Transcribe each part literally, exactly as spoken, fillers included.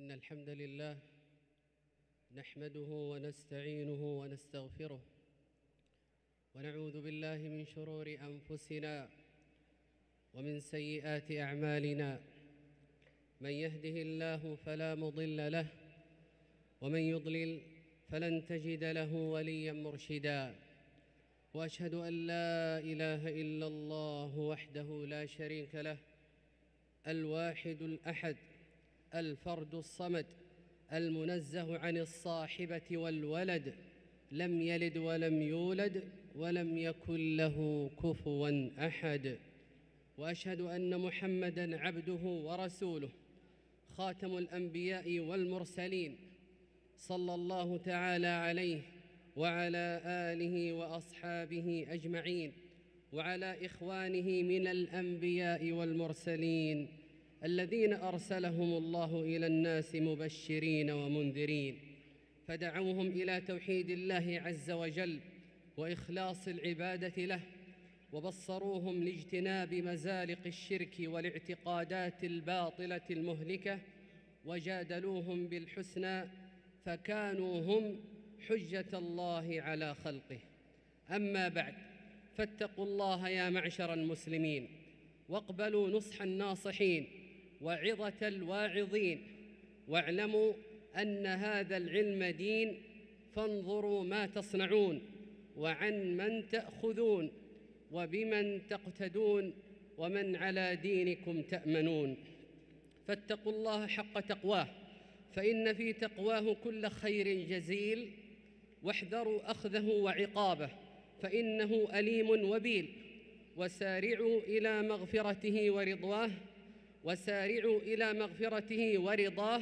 إن الحمد لله نحمده ونستعينه ونستغفره ونعوذ بالله من شرور أنفسنا ومن سيئات أعمالنا، من يهده الله فلا مضل له ومن يضلل فلن تجد له وليا مرشدا، وأشهد أن لا إله إلا الله وحده لا شريك له، الواحد الأحد، الفرد الصمد، المنزه عن الصاحبة والولد، لم يلد ولم يولد ولم يكن له كفوا أحد، وأشهد أن محمدًا عبده ورسوله خاتم الأنبياء والمرسلين، صلى الله تعالى عليه وعلى آله وأصحابه أجمعين، وعلى إخوانه من الأنبياء والمرسلين الذين أرسلهم الله إلى الناس مبشرين ومنذرين، فدعوهم إلى توحيد الله عز وجل وإخلاص العبادة له، وبصروهم لاجتناب مزالق الشرك والاعتقادات الباطلة المهلكة، وجادلوهم بالحسنى، فكانوا هم حجة الله على خلقه. أما بعد، فاتقوا الله يا معشر المسلمين، واقبلوا نصح الناصحين وعظة الواعظين، واعلموا أن هذا العلم دين، فانظروا ما تصنعون، وعن من تأخذون، وبمن تقتدون، ومن على دينكم تأمنون. فاتقوا الله حق تقواه، فإن في تقواه كل خير جزيل، واحذروا أخذه وعقابه، فإنه أليم وبيل، وسارعوا إلى مغفرته ورضاه وسارعوا إلى مغفرته ورضاه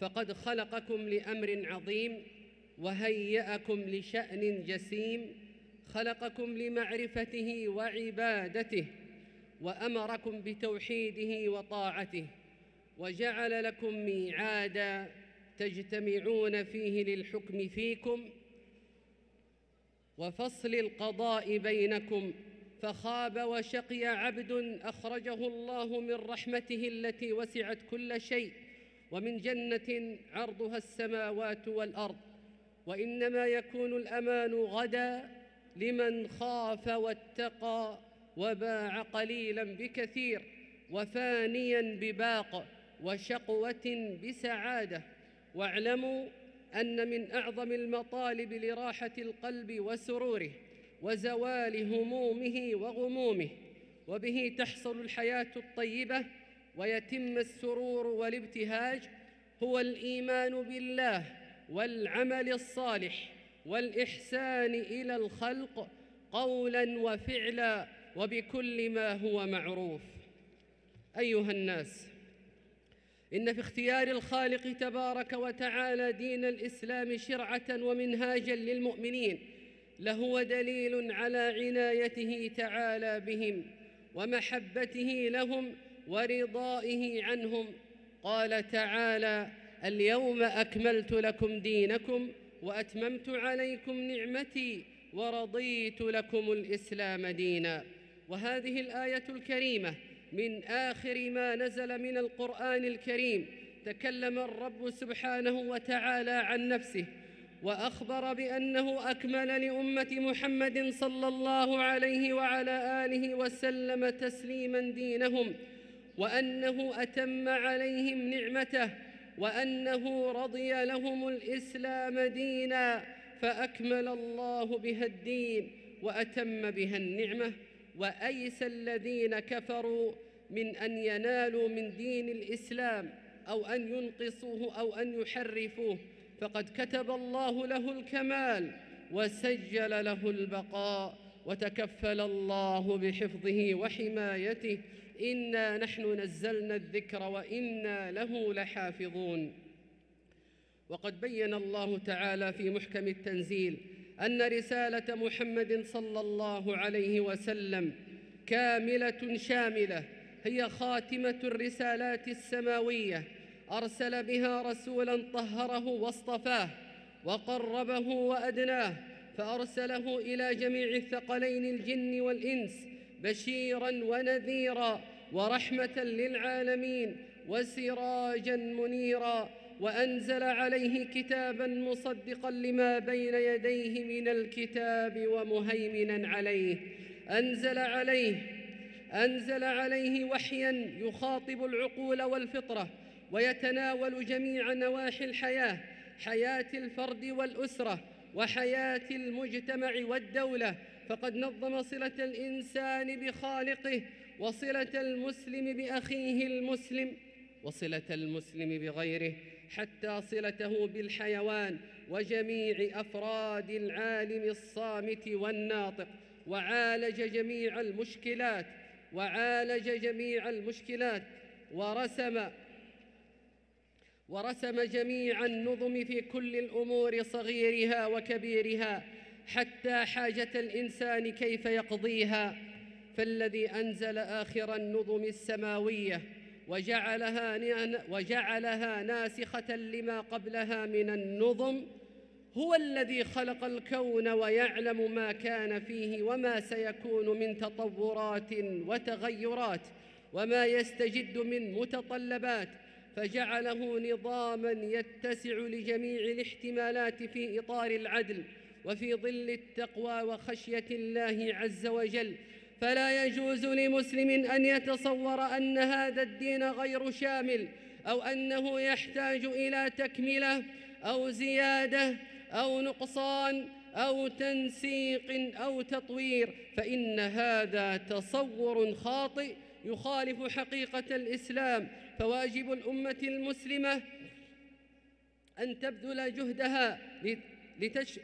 فقد خلقكم لأمر عظيم، وهيأكم لشأن جسيم، خلقكم لمعرفته وعبادته، وأمركم بتوحيده وطاعته، وجعل لكم ميعادًا تجتمعون فيه للحكم فيكم وفصل القضاء بينكم، فخاب وشقي عبد أخرجه الله من رحمته التي وسعت كل شيء، ومن جنة عرضها السماوات والأرض، وإنما يكون الأمان غدا لمن خاف واتقى، وباع قليلًا بكثير، وفانيًا بباق، وشقوة بسعادة. واعلموا أن من أعظم المطالب لراحة القلب وسروره وزوال همومه وغمومه، وبه تحصل الحياة الطيبة ويتم السرور والابتهاج، هو الإيمان بالله والعمل الصالح والإحسان إلى الخلق قولاً وفعلاً وبكل ما هو معروف. أيها الناس، إن في اختيار الخالق تبارك وتعالى دين الإسلام شرعة ومنهاجًا للمؤمنين لهو دليل على عنايته تعالى بهم، ومحبته لهم، ورضائه عنهم. قال تعالى: اليوم أكملت لكم دينكم وأتممت عليكم نعمتي ورضيت لكم الإسلام دينا. وهذه الآية الكريمة من آخر ما نزل من القرآن الكريم، تكلم الرب سبحانه وتعالى عن نفسه، وأخبر بأنه أكمل لأمة محمد صلى الله عليه وعلى آله وسلم تسليمًا دينهم، وأنه أتم عليهم نعمته، وأنه رضي لهم الإسلام دينًا، فأكمل الله بها الدين وأتم بها النعمة، وأيس الذين كفروا من أن ينالوا من دين الإسلام أو أن ينقصوه أو أن يحرفوه، فقد كتب الله له الكمال وسجل له البقاء، وتكفل الله بحفظه وحمايته. إنا نحن نزلنا الذكر وإنا له لحافظون. وقد بيّن الله تعالى في محكم التنزيل أن رسالة محمد صلى الله عليه وسلم كاملة شاملة، هي خاتمة الرسالات السماوية، أرسل بها رسولًا طهره واصطفاه وقربه وأدناه، فأرسله إلى جميع الثقلين الجن والإنس بشيرًا ونذيرًا ورحمةً للعالمين وسراجًا منيرًا، وأنزل عليه كتابا مصدقا لما بين يديه من الكتاب ومهيمنا عليه أنزل عليه أنزل عليه وحيا يخاطب العقول والفطرة ويتناول جميع نواحي الحياة، حياة الفرد والأسرة وحياة المجتمع والدولة، فقد نظم صلة الإنسان بخالقه وصلة المسلم بأخيه المسلم وصلة المسلم بغيره، حتى صلته بالحيوان وجميع أفراد العالم الصامت والناطق، وعالج جميع المشكلات وعالج جميع المشكلات ورسم ورسم جميع النظم في كل الأمور صغيرها وكبيرها، حتى حاجة الإنسان كيف يقضيها. فالذي أنزل آخر النظم السماوية وجعلها, وجعلها ناسخة لما قبلها من النظم هو الذي خلق الكون ويعلم ما كان فيه وما سيكون من تطورات وتغيرات وما يستجد من متطلبات، فجعله نظاماً يتسع لجميع الاحتمالات في إطار العدل وفي ظل التقوى وخشية الله عز وجل. فلا يجوز لمسلم أن يتصور أن هذا الدين غير شامل أو أنه يحتاج إلى تكملة أو زيادة أو نقصان أو تنسيق أو تطوير، فإن هذا تصور خاطئ يخالف حقيقة الإسلام. فواجب الأمة المسلمة أن تبذل جهدها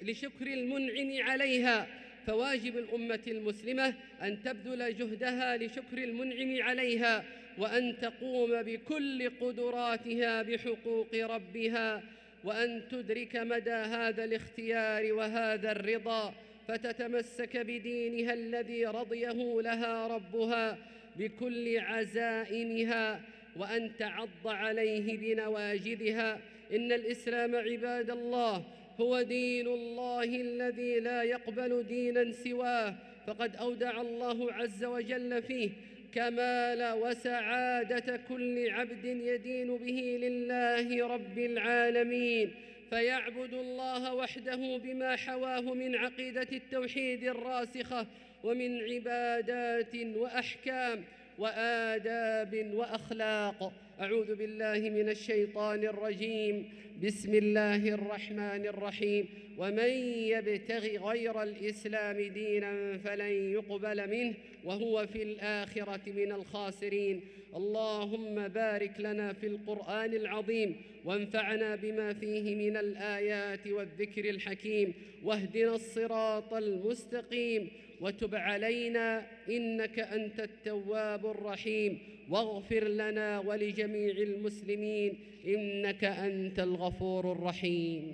لشكر المنعم عليها فواجب الأمة المسلمة أن تبذل جهدها لشكر المنعم عليها وأن تقوم بكل قدراتها بحقوق ربها، وأن تدرك مدى هذا الاختيار وهذا الرضا، فتتمسك بدينها الذي رضيه لها ربها بكل عزائمها، وأن تعض عليه بنواجذها. إن الإسلام عباد الله هو دين الله الذي لا يقبل ديناً سواه، فقد أودع الله عز وجل فيه كمال وسعادة كل عبد يدين به لله رب العالمين، فيعبد الله وحده بما حواه من عقيدة التوحيد الراسخة ومن عبادات وأحكام وآداب وأخلاق. أعوذ بالله من الشيطان الرجيم. بسم الله الرحمن الرحيم. ومن يبتغي غير الإسلام دينا فلن يقبل منه وهو في الآخرة من الخاسرين. اللهم بارك لنا في القرآن العظيم وانفعنا بما فيه من الآيات والذكر الحكيم، واهدنا الصراط المستقيم، وتب علينا إنك أنت التواب الرحيم، واغفر لنا ولجميع المسلمين إنك أنت الغفور الرحيم.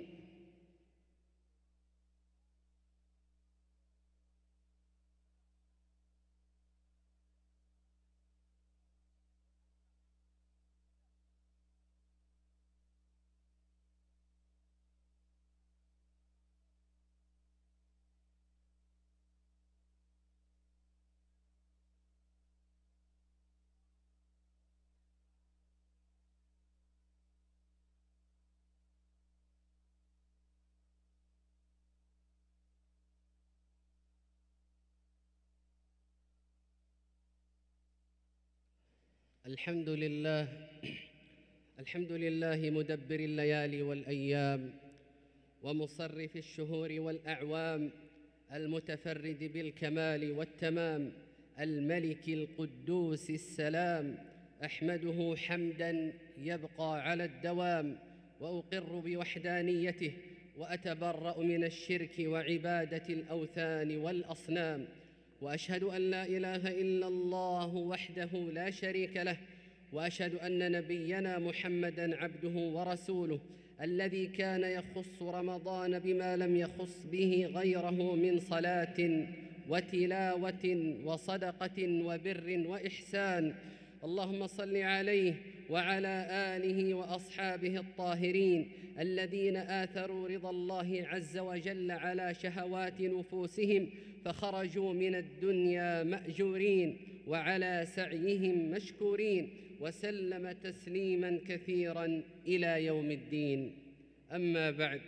الحمد لله الحمد لله مدبر الليالي والأيام ومصرف الشهور والأعوام، المتفرد بالكمال والتمام، الملك القدوس السلام، أحمده حمداً يبقى على الدوام، وأقر بوحدانيته وأتبرأ من الشرك وعبادة الأوثان والأصنام، وأشهد أن لا إله إلا الله وحده لا شريك له، وأشهد أن نبينا محمدًا عبده ورسوله الذي كان يخص رمضان بما لم يخص به غيره من صلاة وتلاوة وصدقة وبر وإحسان. اللهم صل عليه وعلى آله وأصحابه الطاهرين الذين آثروا رضا الله عز وجل على شهوات نفوسهم فخرجوا من الدنيا مأجورين وعلى سعيهم مشكورين، وسلم تسليما كثيرا إلى يوم الدين. أما بعد،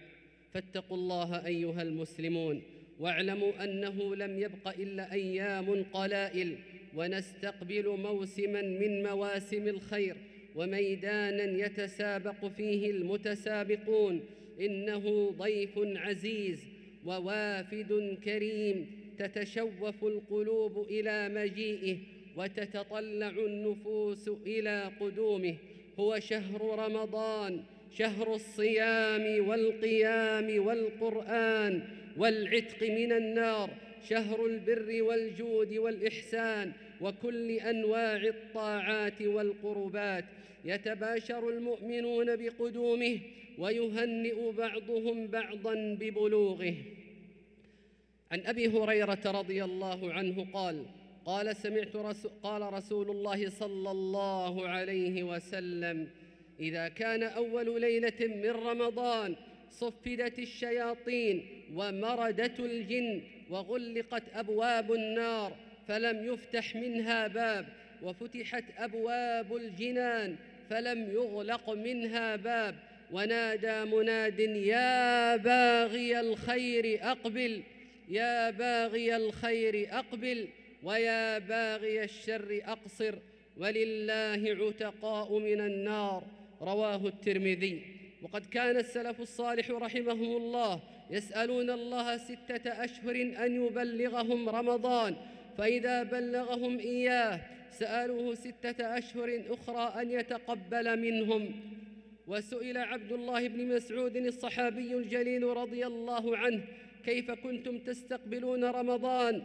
فاتقوا الله أيها المسلمون، واعلموا أنه لم يبق إلا أيام قلائل ونستقبل موسما من مواسم الخير وميدانا يتسابق فيه المتسابقون. إنه ضيف عزيز ووافد كريم تتشوف القلوب إلى مجيئه وتتطلع النفوس إلى قدومه. هو شهر رمضان، شهر الصيام والقيام والقرآن والعتق من النار، شهر البر والجود والإحسان وكل أنواع الطاعات والقربات. يتباشر المؤمنون بقدومه ويهنئ بعضهم بعضا ببلوغه. عن أبي هريرة رضي الله عنه قال قال سمعت رسول قال رسول الله صلى الله عليه وسلم: إذا كان أول ليلة من رمضان صفدت الشياطين ومردت الجن وغلقت أبواب النار فلم يفتح منها باب، وفتحت أبواب الجنان فلم يغلق منها باب، ونادى مناد: يا باغي الخير أقبل، يا باغي الخير أقبل، ويا باغي الشر أقصر، ولله عتقاء من النار. رواه الترمذي. وقد كان السلف الصالح رحمهم الله يسألون الله ستة أشهر أن يبلغهم رمضان، فإذا بلغهم إياه سألوه ستة أشهر أخرى أن يتقبل منهم. وسئل عبد الله بن مسعود الصحابي الجليل رضي الله عنه: كيف كنتم تستقبلون رمضان؟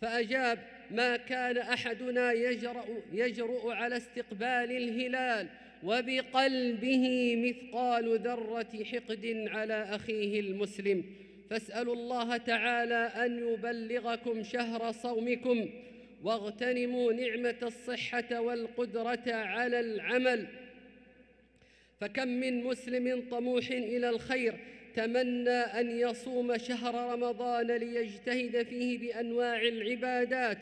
فأجاب: ما كان أحدنا يجرؤ, يجرؤ على استقبال الهلال وبقلبه مثقال ذرة حقد على أخيه المسلم. فاسألوا الله تعالى أن يبلغكم شهر صومكم، واغتنموا نعمة الصحة والقدرة على العمل. فكم من مسلم طموح إلى الخير تمنى أن يصوم شهر رمضان ليجتهد فيه بأنواع العبادات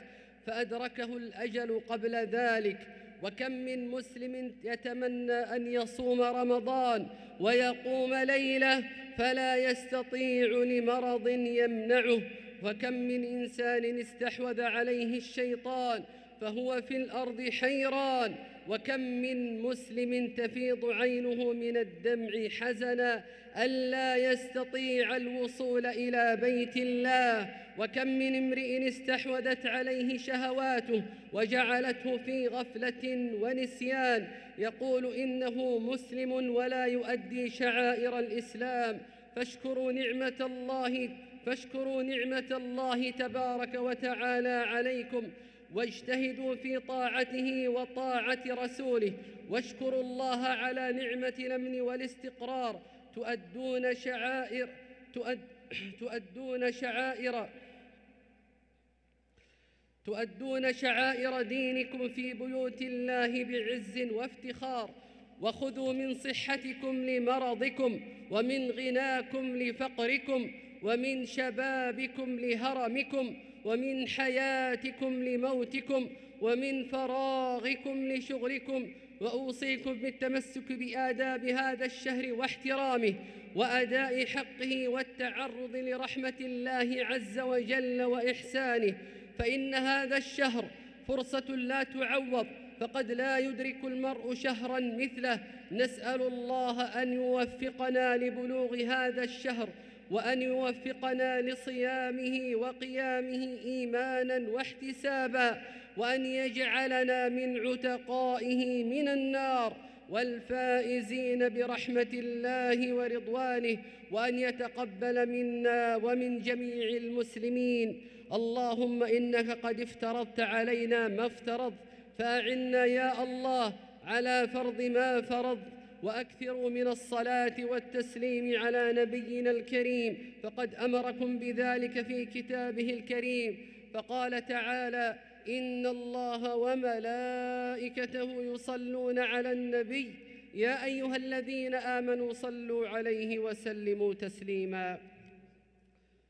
فأدركه الأجل قبل ذلك، وكم من مسلم يتمنى أن يصوم رمضان ويقوم ليلة فلا يستطيع لمرض يمنعه، وكم من إنسان استحوذ عليه الشيطان فهو في الأرض حيران، وكم من مسلم تفيض عينه من الدمع حزنا ألا يستطيع الوصول إلى بيت الله، وكم من امرئ استحوذت عليه شهواته وجعلته في غفلة ونسيان، يقول إنه مسلم ولا يؤدي شعائر الإسلام. فاشكروا نعمة الله فاشكروا نعمة الله تبارك وتعالى عليكم، واجتهدوا في طاعته وطاعة رسوله، واشكروا الله على نعمة الأمن والاستقرار تؤدون شعائر تؤد تؤدون شعائر تؤدون شعائر دينكم في بيوت الله بعز وافتخار. وخذوا من صحتكم لمرضكم، ومن غناكم لفقركم، ومن شبابكم لهرمكم، ومن حياتكم لموتكم، ومن فراغكم لشغلكم. وأوصيكم بالتمسك بآداب هذا الشهر واحترامه وأداء حقه والتعرض لرحمة الله عز وجل وإحسانه، فإن هذا الشهر فرصة لا تعوض، فقد لا يدرك المرء شهرا مثله. نسأل الله أن يوفقنا لبلوغ هذا الشهر، وأن يوفقنا لصيامه وقيامه إيماناً واحتساباً، وأن يجعلنا من عتقائه من النار والفائزين برحمة الله ورضوانه، وأن يتقبل منا ومن جميع المسلمين. اللهم إنك قد افترضت علينا ما افترضت، فأعنا يا الله على فرض ما فرضت، وأكثروا من الصلاة والتسليم على نبينا الكريم، فقد أمركم بذلك في كتابه الكريم، فقال تعالى: إن الله وملائكته يصلون على النبي يا أيها الذين آمنوا صلوا عليه وسلموا تسليما.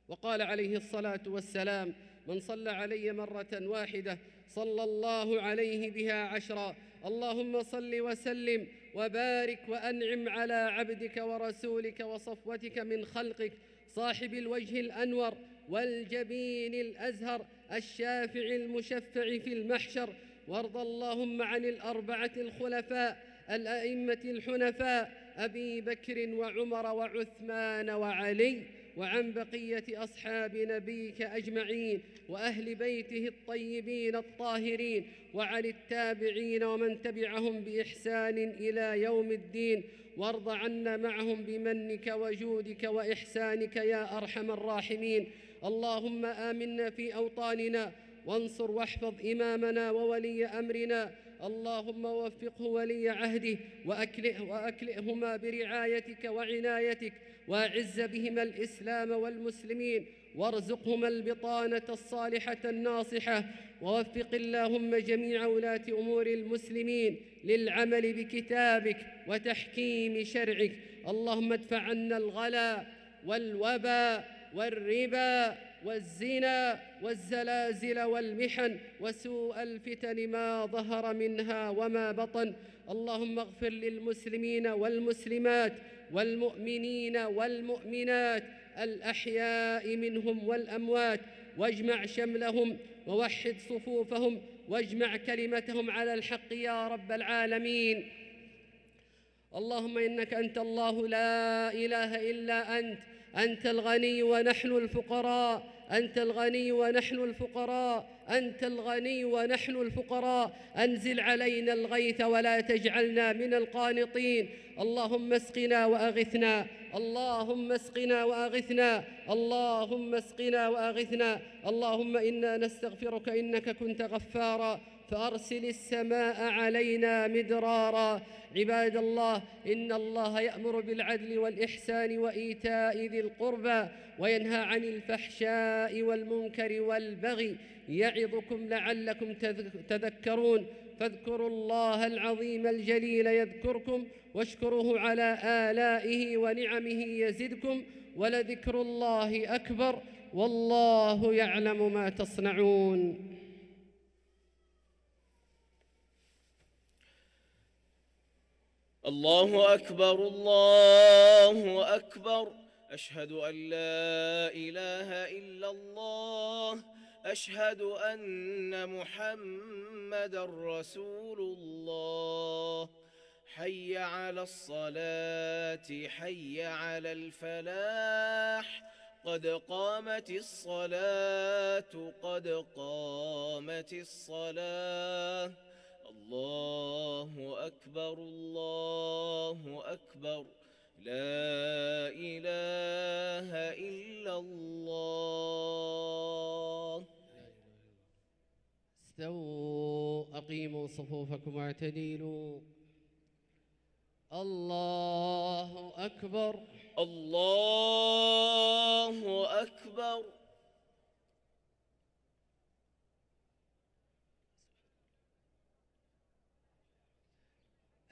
وقال عليه الصلاة والسلام: من صلى علي مرة واحدة صلى الله عليه بها عشرا. اللهم صل وسلم وبارك وأنعم على عبدك ورسولك وصفوتك من خلقك، صاحب الوجه الأنور والجبين الأزهر، الشافع المشفع في المحشر. وارض اللهم عن الأربعة الخلفاء الأئمة الحنفاء أبي بكر وعمر وعثمان وعلي، وعن بقية أصحاب نبيك أجمعين، وأهل بيته الطيبين الطاهرين، وعن التابعين ومن تبعهم بإحسان إلى يوم الدين، وارض عنا معهم بمنك وجودك وإحسانك يا أرحم الراحمين. اللهم آمنا في أوطاننا، وانصر واحفظ إمامنا وولي أمرنا، اللهم وفقه ولي عهده، وأكلئه وأكلئهما برعايتك وعنايتك، وأعز بهما الإسلام والمسلمين، وارزقهما البطانة الصالحة الناصحة. ووفق اللهم جميع ولاة أمور المسلمين للعمل بكتابك وتحكيم شرعك. اللهم ادفع عنا الغلا والوبا والربا والزنا والزلازل والمحن وسوء الفتن ما ظهر منها وما بطن. اللهم اغفر للمسلمين والمسلمات والمؤمنين والمؤمنات الأحياء منهم والأموات، واجمع شملهم ووحد صفوفهم، واجمع كلمتهم على الحق يا رب العالمين. اللهم إنك أنت الله لا إله إلا أنت، أنت الغني ونحن الفقراء، أنت الغني ونحن الفقراء، أنت الغني ونحن الفقراء. أنزل علينا الغيث ولا تجعلنا من القانطين. اللهم اسقنا وأغثنا، اللهم اسقنا وأغثنا، اللهم اسقنا وأغثنا. اللهم إنا نستغفرك إنك كنت غفارا، فأرسل السماء علينا مدرارا. عباد الله، إن الله يأمر بالعدل والإحسان وإيتاء ذي القربى، وينهى عن الفحشاء والمنكر والبغي، يعظكم لعلكم تذكرون. فاذكروا الله العظيم الجليل يذكركم، واشكروه على آلائه ونعمه يزدكم، ولذكر الله أكبر، والله يعلم ما تصنعون. الله أكبر، الله أكبر، أشهد أن لا إله إلا الله، أشهد أن محمدًا رسول الله. حي على الصلاة، حي على الفلاح، قد قامت الصلاة، قد قامت الصلاة. الله أكبر، الله أكبر، لا إله إلا الله. استووا، أقيموا صفوفكم واعتدلوا. الله أكبر، الله أكبر.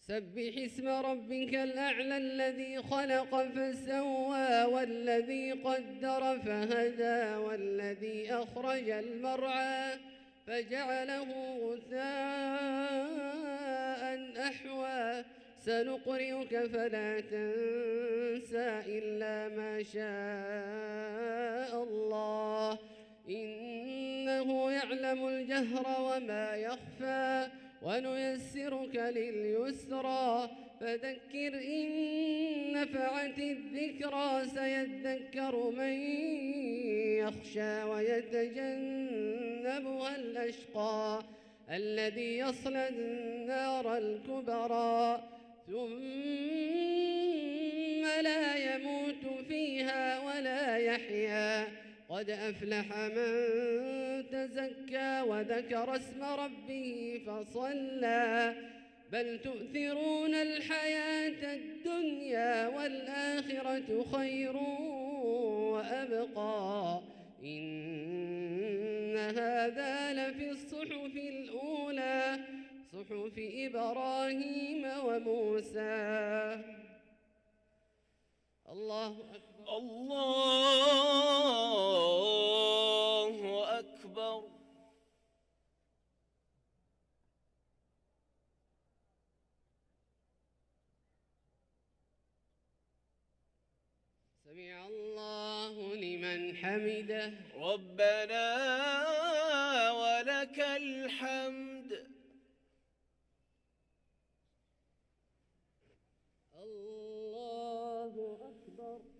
سبح اسم ربك الأعلى، الذي خلق فسوى، والذي قدر فهدى، والذي أخرج المرعى فجعله غثاء أحوى. سنقرئك فلا تنسى إلا ما شاء الله، إنه يعلم الجهر وما يخفى، ونيسرك لليسرى فذكر إن نفعت الذكرى سيذكر من يخشى ويتجنبها الأشقى الذي يصلى النار الكبرى ثم لا يموت فيها ولا يحيا قد أفلح من تزكى وذكر اسم ربه فصلى بل تؤثرون الحياة الدنيا والآخرة خير وأبقى إن هذا لفي الصحف الأولى صحف إبراهيم وموسى. الله أكبر الله أكبر. سمع الله لمن حمده. ربنا ولك الحمد.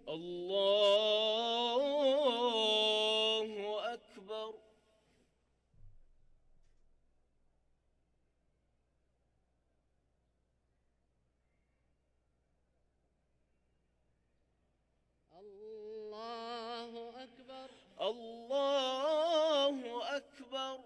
الله أكبر الله أكبر. الله أكبر الله أكبر.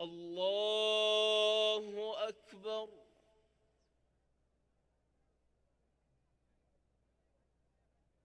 الله أكبر الله أكبر.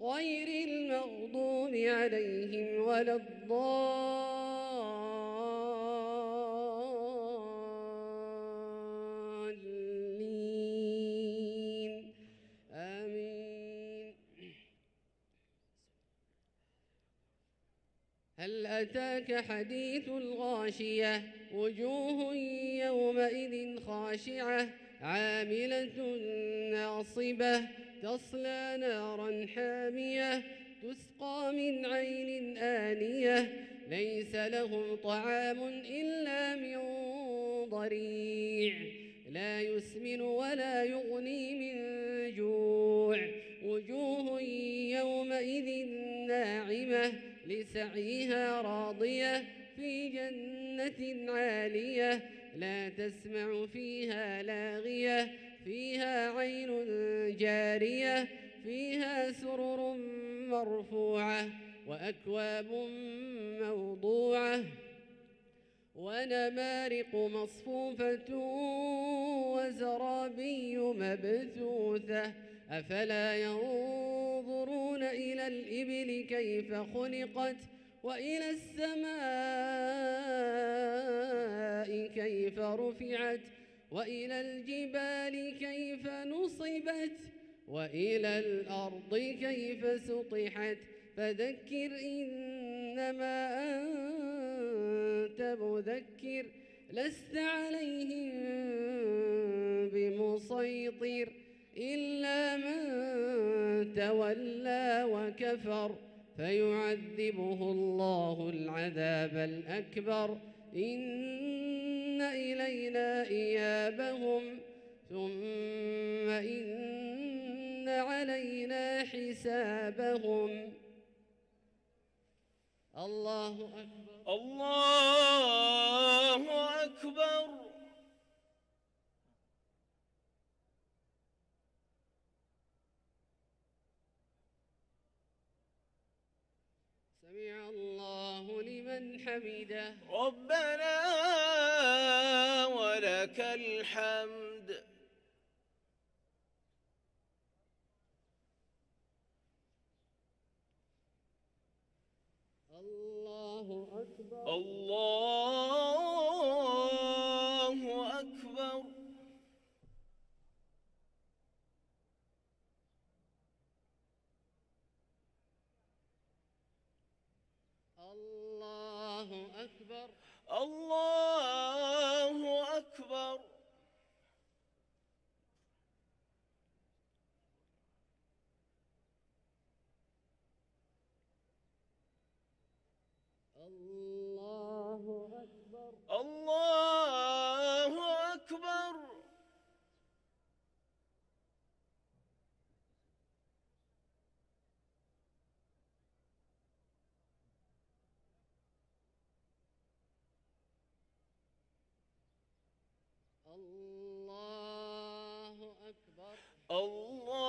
غير المغضوب عليهم ولا الضالين آمين. هل أتاك حديث الغاشية وجوه يومئذ خاشعة عاملة ناصبة تصلى نارا حامية تسقى من عين آنية ليس لهم طعام إلا من ضريع لا يسمن ولا يغني من جوع وجوه يومئذ ناعمة لسعيها راضية في جنة عالية لا تسمع فيها لاغية فيها عين جارية فيها سرر مرفوعة وأكواب موضوعة ونمارق مصفوفة وزرابي مبثوثة أفلا ينظرون إلى الإبل كيف خلقت وإلى السماء كيف رفعت وإلى الجبال كيف نصبت وإلى الأرض كيف سطحت فذكر إنما أنت مذكر لست عليهم بمسيطر إلا من تولى وكفر فيعذبه الله العذاب الأكبر إن إلينا إيابهم ثم إن علينا حسابهم. الله أكبر الله أكبر. سمع الله لمن حمده. ربنا ولك الحمد. الله أكبر الله أكبر الله أكبر الله أكبر الله أكبر الله أكبر الله أكبر الله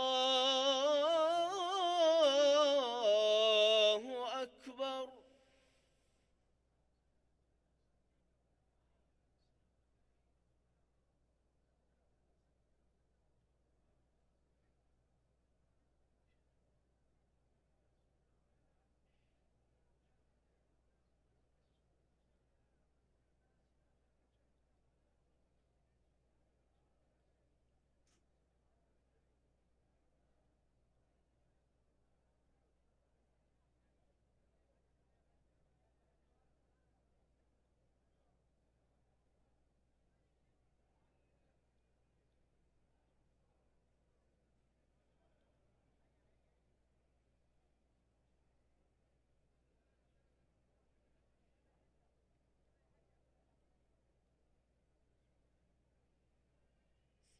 أكبر السلام